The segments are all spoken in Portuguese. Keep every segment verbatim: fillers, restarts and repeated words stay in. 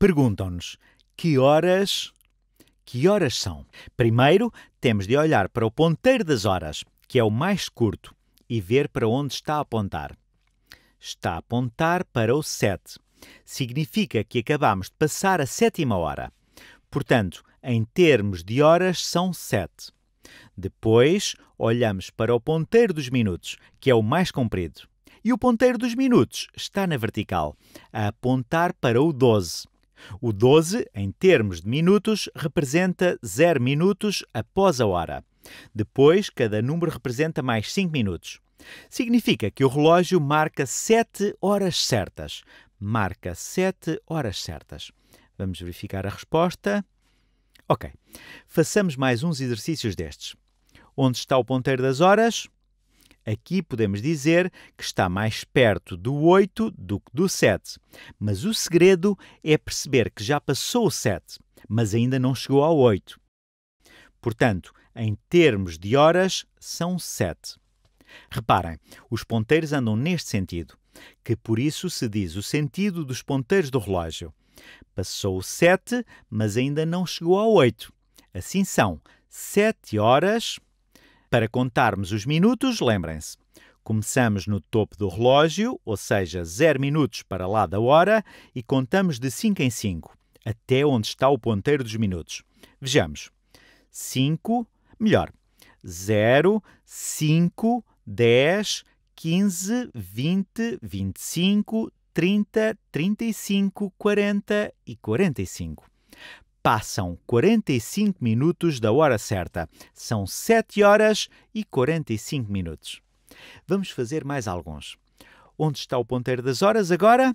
perguntam-nos que horas, que horas são. Primeiro, temos de olhar para o ponteiro das horas, que é o mais curto, e ver para onde está a apontar. Está a apontar para o sete. Significa que acabamos de passar a sétima hora. Portanto, em termos de horas, são sete. Depois, olhamos para o ponteiro dos minutos, que é o mais comprido. E o ponteiro dos minutos está na vertical, a apontar para o doze. O doze, em termos de minutos, representa zero minutos após a hora. Depois, cada número representa mais cinco minutos. Significa que o relógio marca sete horas certas. Marca sete horas certas. Vamos verificar a resposta. Ok. Façamos mais uns exercícios destes. Onde está o ponteiro das horas? Aqui podemos dizer que está mais perto do oito do que do sete. Mas o segredo é perceber que já passou o sete, mas ainda não chegou ao oito. Portanto, em termos de horas, são sete. Reparem, os ponteiros andam neste sentido, que por isso se diz o sentido dos ponteiros do relógio. Passou o sete, mas ainda não chegou ao oito. Assim são sete horas. Para contarmos os minutos, lembrem-se, começamos no topo do relógio, ou seja, zero minutos para lá da hora, e contamos de cinco em cinco, até onde está o ponteiro dos minutos. Vejamos. cinco, melhor, zero, cinco, dez, quinze, vinte, vinte e cinco, trinta, trinta e cinco, quarenta e quarenta e cinco. Passam quarenta e cinco minutos da hora certa. São sete horas e quarenta e cinco minutos. Vamos fazer mais alguns. Onde está o ponteiro das horas agora?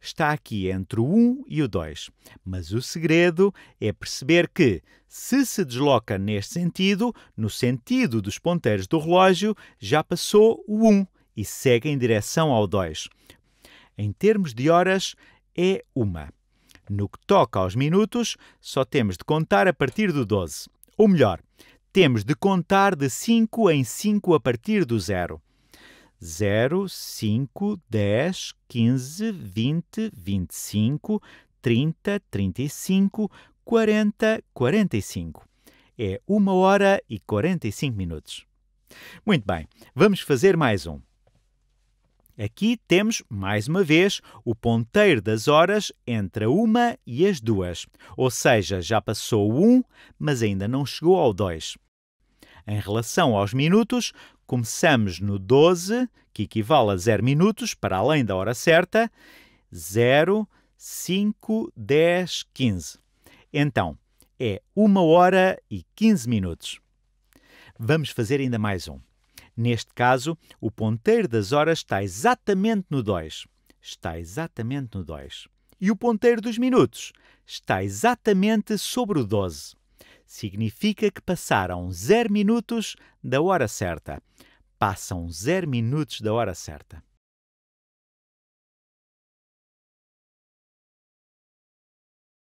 Está aqui entre o um e o dois. Mas o segredo é perceber que, se se desloca neste sentido, no sentido dos ponteiros do relógio, já passou o um e segue em direção ao dois. Em termos de horas, é uma. No que toca aos minutos, só temos de contar a partir do doze. Ou melhor, temos de contar de cinco em cinco a partir do zero. zero, cinco, dez, quinze, vinte, vinte e cinco, trinta, trinta e cinco, quarenta, quarenta e cinco. É uma hora e quarenta e cinco minutos. Muito bem, vamos fazer mais um. Aqui temos, mais uma vez, o ponteiro das horas entre a uma e as duas. Ou seja, já passou o um, mas ainda não chegou ao dois. Em relação aos minutos, começamos no doze, que equivale a zero minutos, para além da hora certa. zero, cinco, dez, quinze. Então, é uma hora e quinze minutos. Vamos fazer ainda mais um. Neste caso, o ponteiro das horas está exatamente no dois. Está exatamente no dois. E o ponteiro dos minutos está exatamente sobre o doze. Significa que passaram zero minutos da hora certa. Passam zero minutos da hora certa.